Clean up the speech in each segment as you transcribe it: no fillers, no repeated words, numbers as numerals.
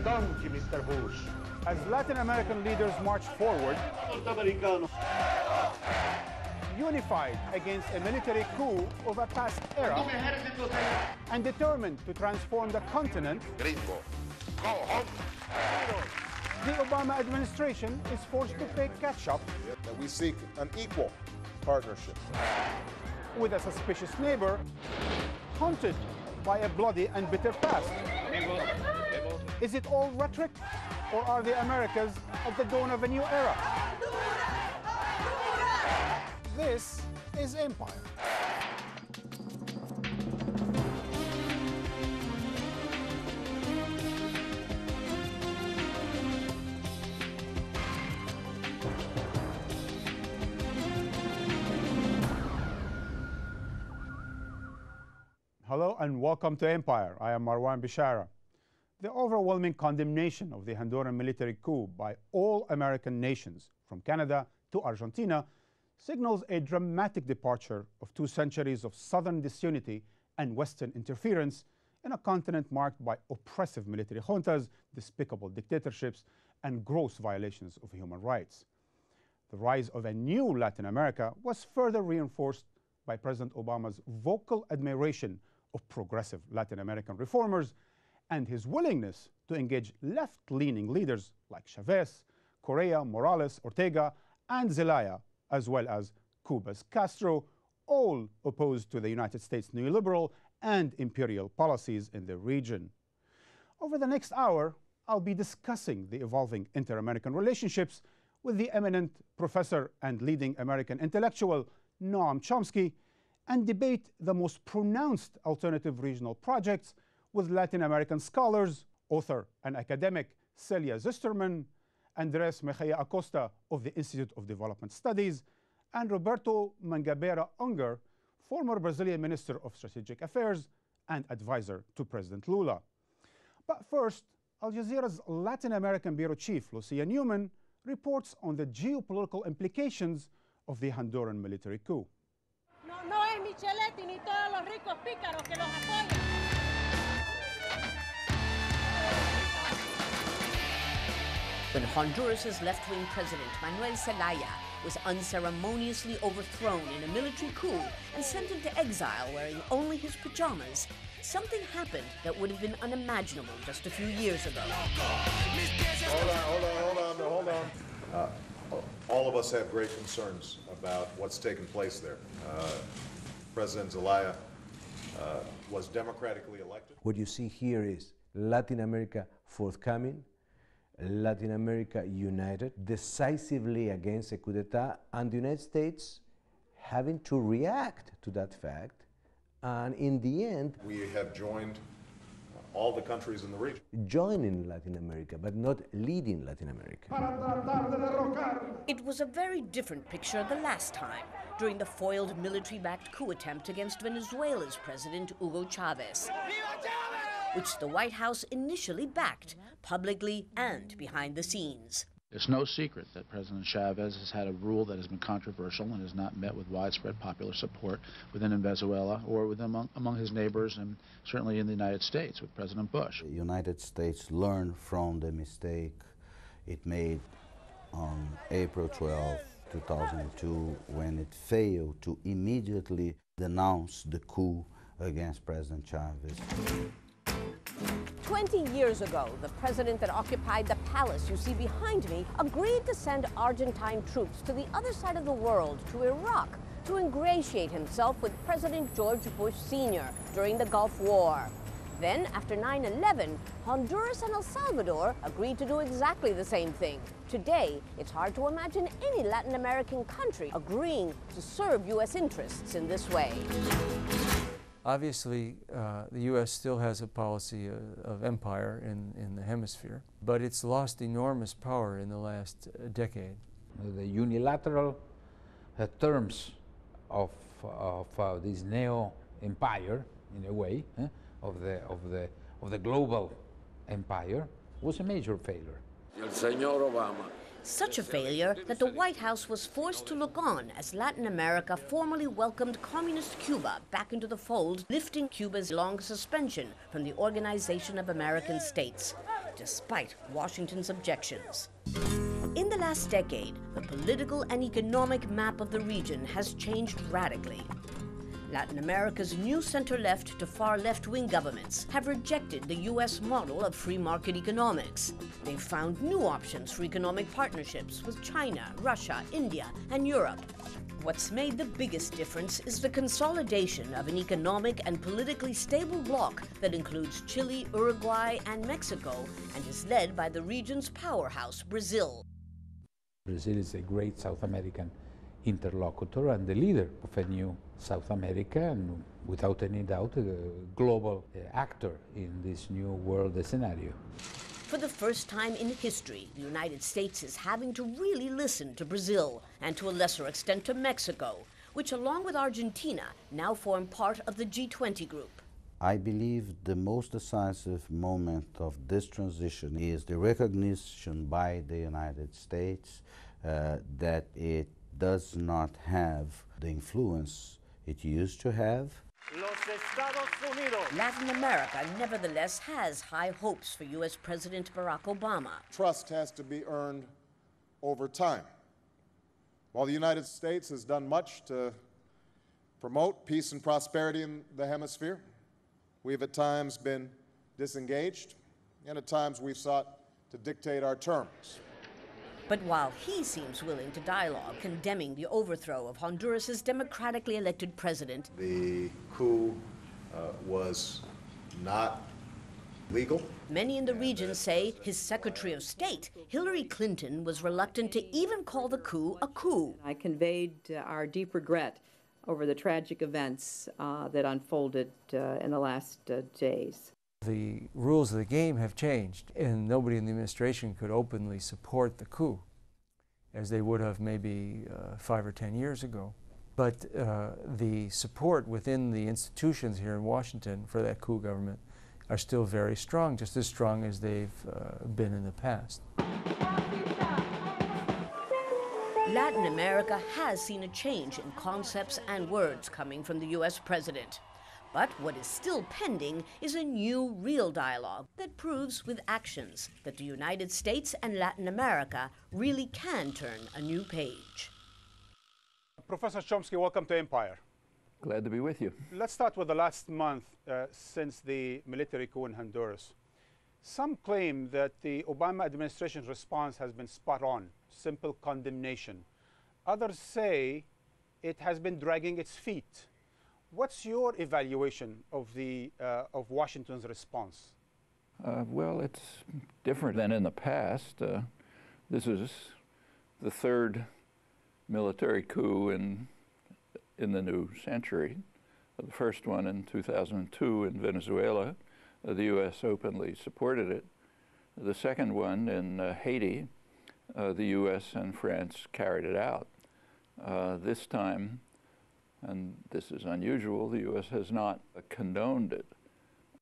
a donkey, Mr. Bush. As Latin American leaders march forward, unified against a military coup of a past era, and determined to transform the continent, the Obama administration is forced to play catch-up. We seek an equal partnership with a suspicious neighbor, haunted by a bloody and bitter past. Is it all rhetoric, or are the Americas at the dawn of a new era? This is Empire. Hello and welcome to Empire. I am Marwan Bishara. The overwhelming condemnation of the Honduran military coup by all American nations, from Canada to Argentina, signals a dramatic departure of 2 centuries of Southern disunity and Western interference in a continent marked by oppressive military juntas, despicable dictatorships, and gross violations of human rights. The rise of a new Latin America was further reinforced by President Obama's vocal admiration of progressive Latin American reformers and his willingness to engage left-leaning leaders like Chavez, Correa, Morales, Ortega, and Zelaya, as well as Cuba's Castro, all opposed to the United States' neoliberal and imperial policies in the region. Over the next hour, I'll be discussing the evolving inter-American relationships with the eminent professor and leading American intellectual Noam Chomsky, and debate the most pronounced alternative regional projects with Latin American scholars, author and academic Celia Zesterman, Andres Mejia Acosta of the Institute of Development Studies, and Roberto Mangabeira Unger, former Brazilian Minister of Strategic Affairs and advisor to President Lula. But first, Al Jazeera's Latin American Bureau Chief Lucia Newman reports on the geopolitical implications of the Honduran military coup. When Honduras' left-wing president, Manuel Zelaya, was unceremoniously overthrown in a military coup and sent into exile wearing only his pajamas, something happened that would have been unimaginable just a few years ago. Hold on. All of us have great concerns about what's taken place there. President Zelaya was democratically elected. What you see here is Latin America forthcoming, Latin America united decisively against a coup d'etat, and the United States having to react to that fact, and in the end... We have joined all the countries in the region. Joining Latin America, but not leading Latin America. It was a very different picture the last time, during the foiled military-backed coup attempt against Venezuela's president, Hugo Chavez, which the White House initially backed, publicly and behind the scenes. It's no secret that President Chavez has had a rule that has been controversial and has not met with widespread popular support within Venezuela or within among his neighbors, and certainly in the United States with President Bush. The United States learned from the mistake it made on April 12, 2002, when it failed to immediately denounce the coup against President Chavez. 20 years ago, the president that occupied the palace you see behind me agreed to send Argentine troops to the other side of the world, to Iraq, to ingratiate himself with President George Bush Senior during the Gulf War. Then, after 9/11, Honduras and El Salvador agreed to do exactly the same thing. Today, it's hard to imagine any Latin American country agreeing to serve U.S. interests in this way. Obviously, the U.S. still has a policy of empire in the hemisphere, but it's lost enormous power in the last decade. The unilateral terms of this neo-empire, in a way, of the global empire, was a major failure. Such a failure that the White House was forced to look on as Latin America formally welcomed communist Cuba back into the fold, lifting Cuba's long suspension from the Organization of American States. despite Washington's objections. In the last decade, the political and economic map of the region has changed radically. Latin America's new center-left to far-left-wing governments have rejected the U.S. model of free market economics. They've found new options for economic partnerships with China, Russia, India, and Europe. What's made the biggest difference is the consolidation of an economic and politically stable bloc that includes Chile, Uruguay, and Mexico, and is led by the region's powerhouse, Brazil. Brazil is a great South American interlocutor and the leader of a new South America, and without any doubt, a global actor in this new world scenario. For the first time in history, the United States is having to really listen to Brazil, and to a lesser extent to Mexico, which along with Argentina now form part of the G20 group. I believe the most decisive moment of this transition is the recognition by the United States that it does not have the influence it used to have. Latin America, nevertheless, has high hopes for U.S. President Barack Obama. Trust has to be earned over time. While the United States has done much to promote peace and prosperity in the hemisphere, we've at times been disengaged, and at times we've sought to dictate our terms. But while he seems willing to dialogue, condemning the overthrow of Honduras' democratically elected president. The coup was not legal. Many in the region say his Secretary of State, Hillary Clinton, was reluctant to even call the coup a coup. I conveyed our deep regret over the tragic events that unfolded in the last days. The rules of the game have changed, and nobody in the administration could openly support the coup, as they would have maybe 5 or 10 years ago. But the support within the institutions here in Washington for that coup government are still very strong, just as strong as they've been in the past. Latin America has seen a change in concepts and words coming from the U.S. president. But what is still pending is a new, real dialogue that proves with actions that the United States and Latin America really can turn a new page. Professor Chomsky, welcome to Empire. Glad to be with you. Let's start with the last month since the military coup in Honduras. Some claim that the Obama administration's response has been spot on, simple condemnation. Others say it has been dragging its feet. What's your evaluation of the of Washington's response? Well, it's different than in the past. This is the third military coup in the new century. The first one in 2002 in Venezuela, the U.S. openly supported it. The second one in Haiti, the U.S. and France carried it out. This time, and this is unusual, the U.S. has not condoned it.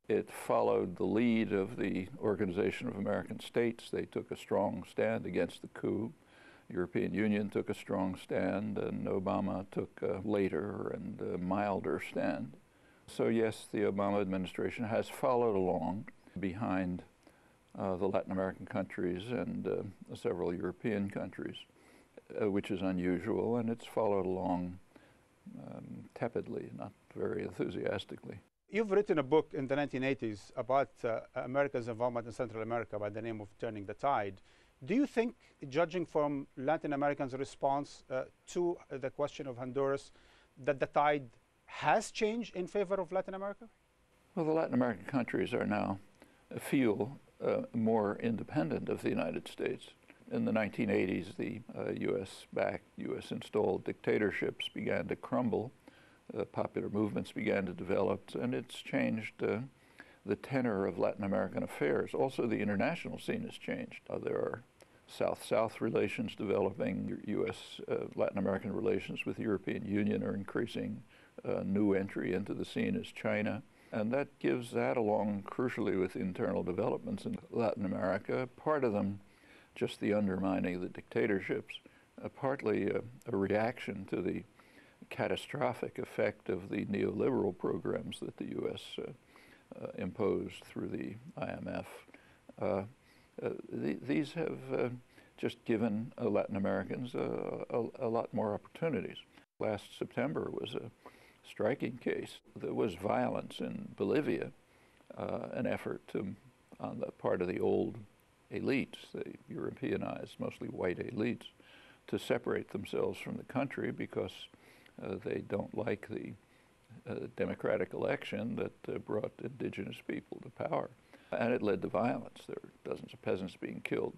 It followed the lead of the Organization of American States. They took a strong stand against the coup. The European Union took a strong stand, and Obama took a later and a milder stand. So yes, the Obama administration has followed along behind the Latin American countries and several European countries, which is unusual, and it's followed along tepidly, not very enthusiastically. You've written a book in the 1980s about America's involvement in Central America by the name of Turning the Tide. Do you think, judging from Latin Americans' response to the question of Honduras, that the tide has changed in favor of Latin America? Well, the Latin American countries are now feel more independent of the United States. In the 1980s, the U.S.-backed, U.S.-installed dictatorships began to crumble. Popular movements began to develop, and it's changed the tenor of Latin American affairs. Also, the international scene has changed. There are South-South relations developing. U.S.-Latin American relations with the European Union are increasing. New entry into the scene is China. And that gives that, along crucially with internal developments in Latin America, part of them just the undermining of the dictatorships, partly a reaction to the catastrophic effect of the neoliberal programs that the U.S. Imposed through the IMF, these have just given Latin Americans a lot more opportunities. Last September was a striking case. There was violence in Bolivia, an effort to, on the part of the old elites, the Europeanized, mostly white elites, to separate themselves from the country because they don't like the democratic election that brought indigenous people to power. And it led to violence. There were dozens of peasants being killed.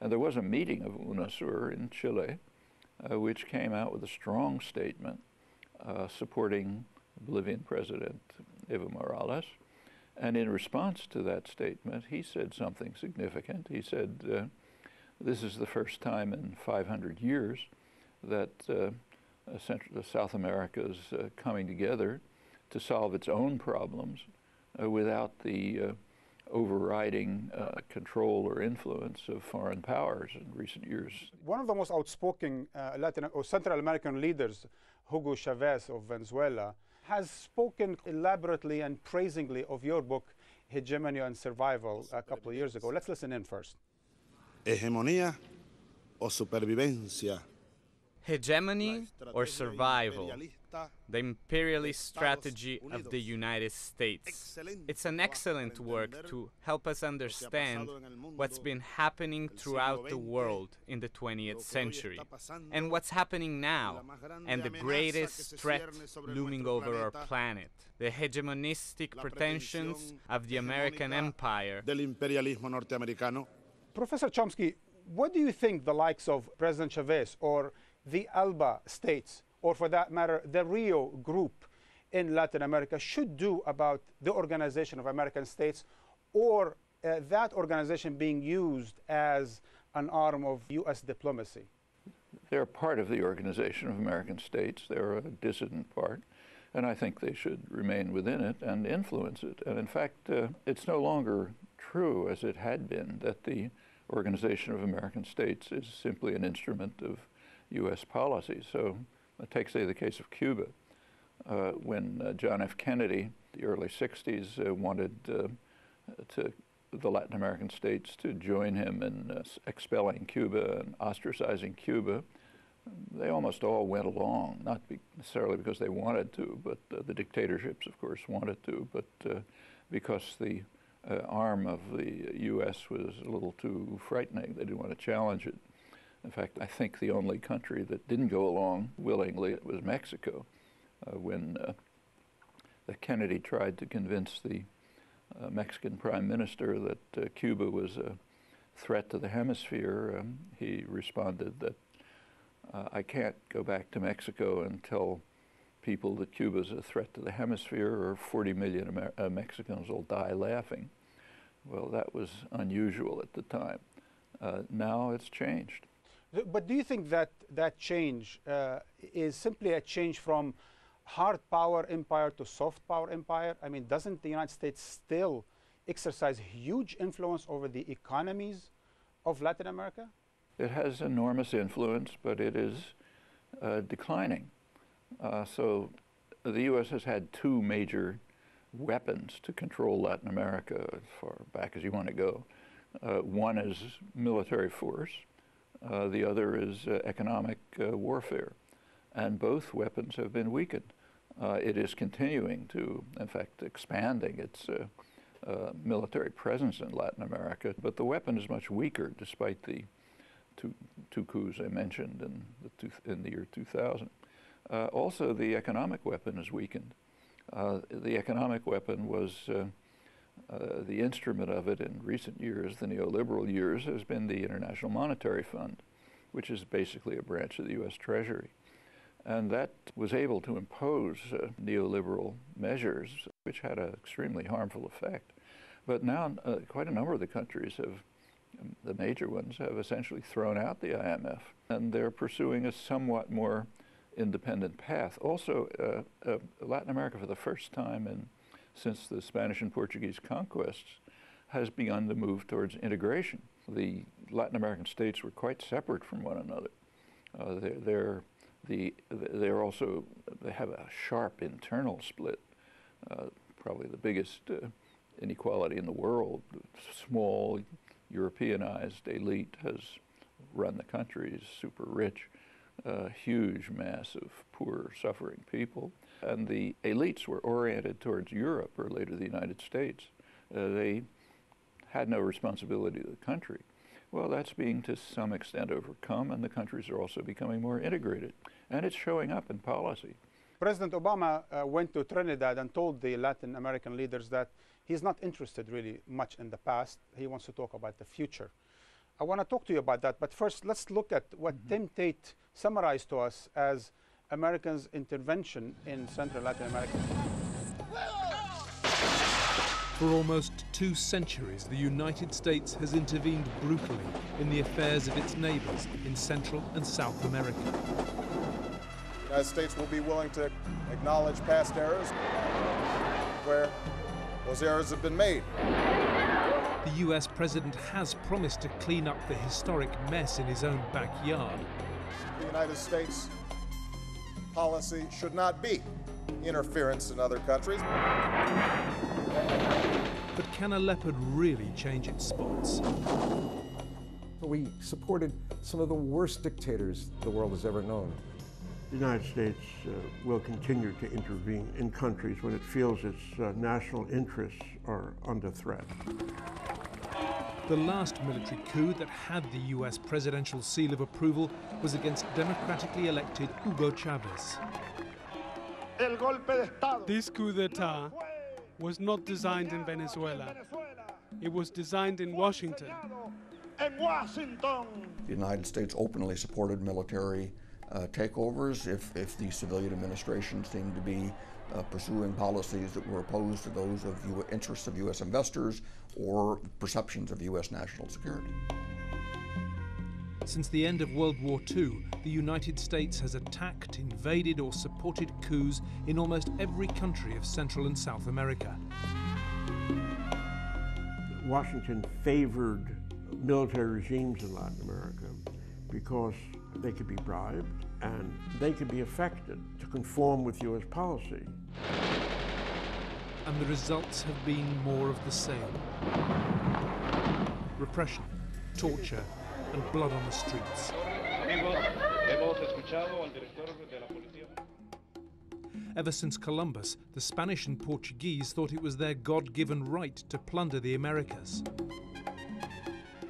And there was a meeting of UNASUR in Chile, which came out with a strong statement supporting Bolivian President Evo Morales. And in response to that statement, he said something significant. He said, this is the first time in 500 years that South America is coming together to solve its own problems without the overriding control or influence of foreign powers in recent years. One of the most outspoken Latin or Central American leaders, Hugo Chavez of Venezuela, has spoken elaborately and praisingly of your book, Hegemony and Survival, a couple of years ago. Let's listen in first. Hegemonía o supervivencia. Hegemony or survival, the imperialist strategy of the United States. It's an excellent work to help us understand what's been happening throughout the world in the 20th century, and what's happening now, and the greatest threat looming over our planet, the hegemonistic pretensions of the American empire. Professor Chomsky, what do you think the likes of President Chavez or the ALBA states, or for that matter, the Rio group in Latin America should do about the Organization of American States, or that organization being used as an arm of U.S. diplomacy? They're part of the Organization of American States. They're a dissident part, and I think they should remain within it and influence it. And in fact, it's no longer true, as it had been, that the Organization of American States is simply an instrument of U.S. policy. So take, say, the case of Cuba. When John F. Kennedy, the early 60s, wanted the Latin American states to join him in expelling Cuba and ostracizing Cuba, they almost all went along, not necessarily because they wanted to, but the dictatorships, of course, wanted to, but because the arm of the U.S. was a little too frightening. They didn't want to challenge it. In fact, I think the only country that didn't go along willingly was Mexico, when Kennedy tried to convince the Mexican Prime Minister that Cuba was a threat to the hemisphere. He responded that I can't go back to Mexico and tell people that Cuba's a threat to the hemisphere, or 40 million Mexicans will die laughing. Well, that was unusual at the time. Now it's changed. But do you think that that change is simply a change from hard power empire to soft power empire? I mean, doesn't the United States still exercise huge influence over the economies of Latin America? It has enormous influence, but it is declining. So the U.S. has had two major weapons to control Latin America as far back as you want to go. One is military force. The other is economic warfare. And both weapons have been weakened. It is continuing to, in fact, expanding its military presence in Latin America. But the weapon is much weaker, despite the two coups I mentioned in the year 2000. Also, the economic weapon is weakened. The economic weapon was the instrument of it in recent years, the neoliberal years, has been the International Monetary Fund, which is basically a branch of the U.S. Treasury. And that was able to impose neoliberal measures, which had an extremely harmful effect. But now quite a number of the countries have, the major ones, have essentially thrown out the IMF, and they're pursuing a somewhat more independent path. Also, Latin America, for the first time since the Spanish and Portuguese conquests, has begun to move towards integration. The Latin American states were quite separate from one another. They have a sharp internal split, probably the biggest inequality in the world, small Europeanized elite has run the country, is super rich, huge mass of poor, suffering people. And the elites were oriented towards Europe, or later the United States. They had no responsibility to the country. Well, that's being to some extent overcome, and the countries are also becoming more integrated. And it's showing up in policy. President Obama went to Trinidad and told the Latin American leaders that he's not interested really much in the past. He wants to talk about the future. I want to talk to you about that, but first let's look at what Tim Tate summarized to us as America's intervention in Central Latin America. For almost 2 centuries, the United States has intervened brutally in the affairs of its neighbors in Central and South America. The United States will be willing to acknowledge past errors where those errors have been made. The U.S. president has promised to clean up the historic mess in his own backyard. The United States policy should not be interference in other countries. But can a leopard really change its spots? We supported some of the worst dictators the world has ever known. The United States will continue to intervene in countries when it feels its national interests are under threat. The last military coup that had the U.S. presidential seal of approval was against democratically elected Hugo Chavez. This coup d'etat was not designed in Venezuela. It was designed in Washington. The United States openly supported military takeovers if the civilian administration seemed to be pursuing policies that were opposed to those of interests of U.S. investors or perceptions of U.S. national security. Since the end of World War II, the United States has attacked, invaded, or supported coups in almost every country of Central and South America. Washington favored military regimes in Latin America because they could be bribed, and they could be affected to conform with U.S. policy. And the results have been more of the same. Repression, torture, and blood on the streets. Ever since Columbus, the Spanish and Portuguese thought it was their God-given right to plunder the Americas.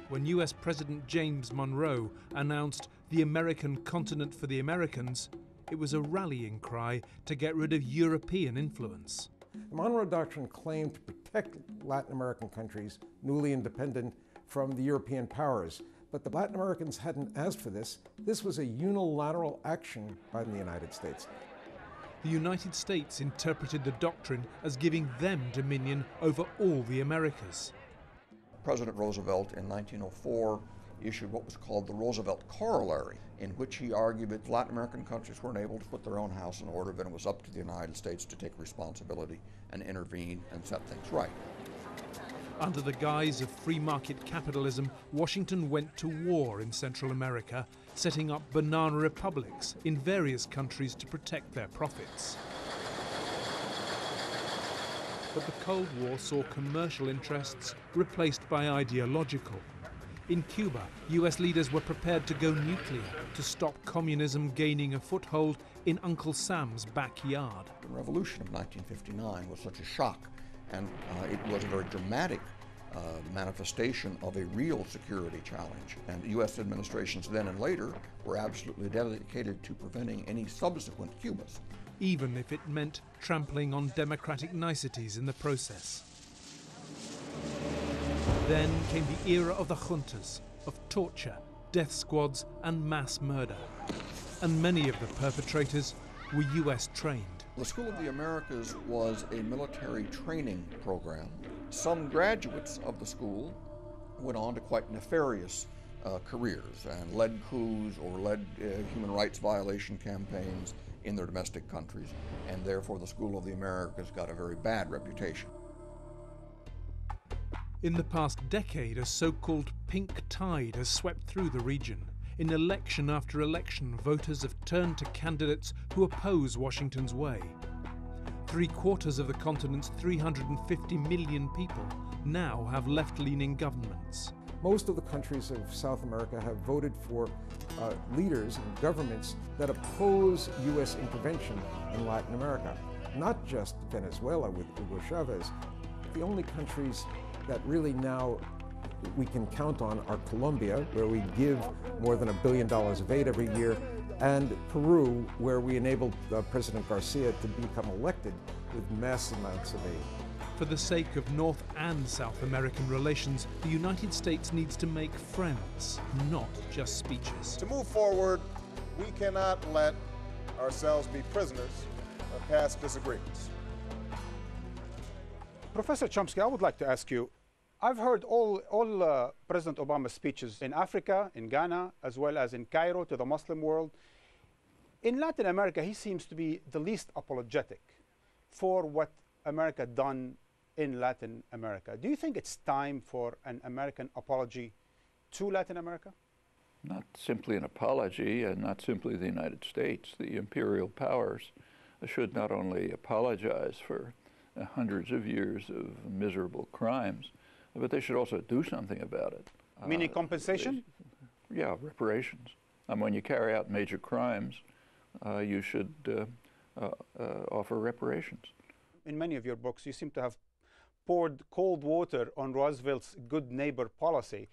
When U.S. President James Monroe announced the American continent for the Americans, it was a rallying cry to get rid of European influence. The Monroe Doctrine claimed to protect Latin American countries, newly independent, from the European powers. But the Latin Americans hadn't asked for this. This was a unilateral action by the United States. The United States interpreted the doctrine as giving them dominion over all the Americas. President Roosevelt in 1904 issued what was called the Roosevelt Corollary, in which he argued that Latin American countries weren't able to put their own house in order, then it was up to the United States to take responsibility and intervene and set things right. Under the guise of free market capitalism, Washington went to war in Central America, setting up banana republics in various countries to protect their profits. But the Cold War saw commercial interests replaced by ideological. In Cuba, U.S. leaders were prepared to go nuclear to stop communism gaining a foothold in Uncle Sam's backyard. The revolution of 1959 was such a shock, and it was a very dramatic manifestation of a real security challenge. And the U.S. administrations then and later were absolutely dedicated to preventing any subsequent Cubas. Even if it meant trampling on democratic niceties in the process. Then came the era of the juntas, of torture, death squads, and mass murder. And many of the perpetrators were U.S. trained. The School of the Americas was a military training program. Some graduates of the school went on to quite nefarious careers and led coups or led human rights violation campaigns in their domestic countries. And therefore, the School of the Americas got a very bad reputation. In the past decade, a so-called pink tide has swept through the region. In election after election, voters have turned to candidates who oppose Washington's way. 3/4 of the continent's 350 million people now have left-leaning governments. Most of the countries of South America have voted for leaders and governments that oppose U.S. intervention in Latin America. Not just Venezuela with Hugo Chavez. The only countries that really now we can count on are Colombia, where we give more than $1 billion of aid every year, and Peru, where we enabled President Garcia to become elected with mass amounts of aid. For the sake of North and South American relations, the United States needs to make friends, not just speeches. To move forward, we cannot let ourselves be prisoners of past disagreements. Professor Chomsky, I would like to ask you, I've heard all President Obama's speeches in Africa, in Ghana, as well as in Cairo to the Muslim world. In Latin America, he seems to be the least apologetic for what America done in Latin America. Do you think it's time for an American apology to Latin America? Not simply an apology, and not simply the United States. The imperial powers should not only apologize for hundreds of years of miserable crimes, but they should also do something about it. Meaning compensation? Yeah, reparations. And when you carry out major crimes, you should offer reparations. In many of your books, you seem to have poured cold water on Roosevelt's good neighbor policy.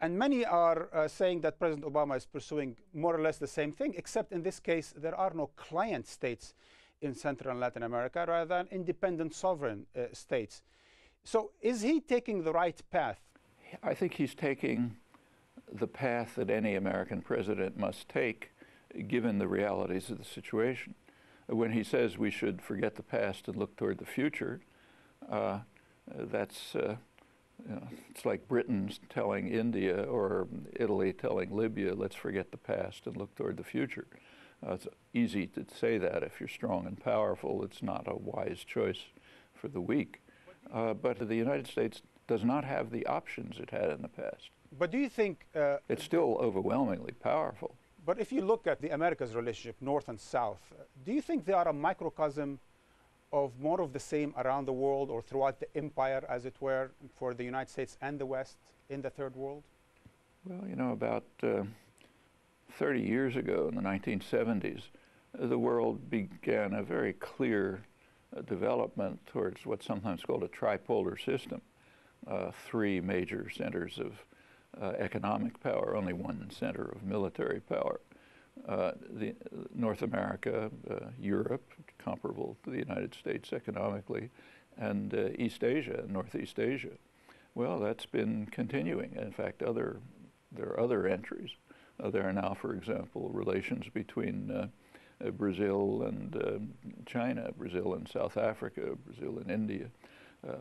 And many are saying that President Obama is pursuing more or less the same thing, except in this case, there are no client states in Central and Latin America, rather than independent sovereign states. So is he taking the right path? I think he's taking the path that any American president must take, given the realities of the situation. When he says we should forget the past and look toward the future, that's you know, it's like Britain telling India or Italy telling Libya, let's forget the past and look toward the future. It's easy to say that if you're strong and powerful. It's not a wise choice for the weak. But the United States does not have the options it had in the past. But do you think... it's still overwhelmingly powerful. But if you look at the Americas relationship, North and South, do you think they are a microcosm of more of the same around the world or throughout the empire, as it were, for the United States and the West in the Third World? Well, you know, about 30 years ago, in the 1970s, the world began a very clear development towards what's sometimes called a tripolar system, three major centers of economic power, only one center of military power. North America, Europe, comparable to the United States economically, and East Asia, Northeast Asia. Well, that's been continuing. In fact, there are other entries. There are now, for example, relations between Brazil and China, Brazil and South Africa, Brazil and India,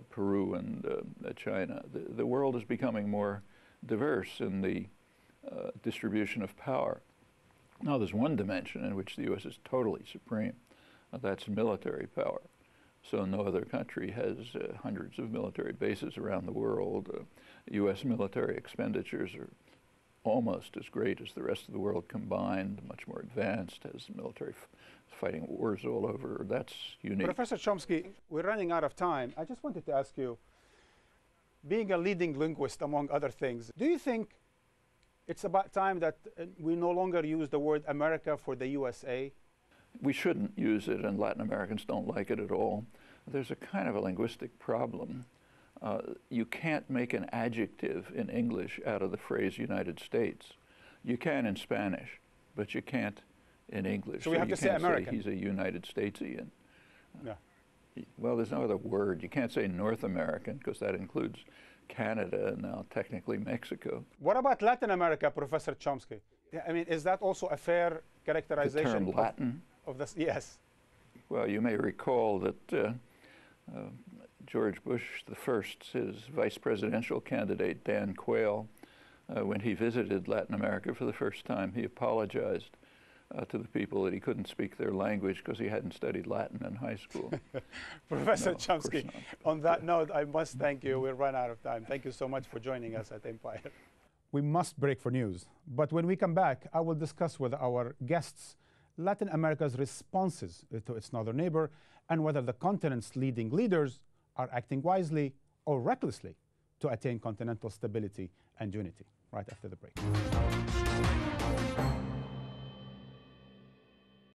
Peru and China. The world is becoming more diverse in the distribution of power. Now there's one dimension in which the U.S. is totally supreme. That's military power. So no other country has hundreds of military bases around the world. U.S. military expenditures are almost as great as the rest of the world combined, much more advanced, has military fighting wars all over. That's unique. Professor Chomsky, we're running out of time. I just wanted to ask you, being a leading linguist, among other things, do you think it's about time that we no longer use the word America for the USA? We shouldn't use it, and Latin Americans don't like it at all. There's a kind of a linguistic problem. You can't make an adjective in English out of the phrase United States. You can in Spanish, but you can't in English. So we have to say American. He's a United Statesian. Yeah. Well, there's no other word. You can't say North American, because that includes Canada and now technically Mexico. What about Latin America, Professor Chomsky? I mean, is that also a fair characterization? The term Latin? Of this? Yes. Well, you may recall that George Bush I, his vice presidential candidate, Dan Quayle, when he visited Latin America for the first time, he apologized to the people that he couldn't speak their language because he hadn't studied Latin in high school. Professor Chomsky, on that note, I must thank you. We'll run out of time. Thank you so much for joining us at Empire. We must break for news. But when we come back, I will discuss with our guests Latin America's responses to its northern neighbor and whether the continent's leading leaders are acting wisely or recklessly. to attain continental stability and unity. Right after the break.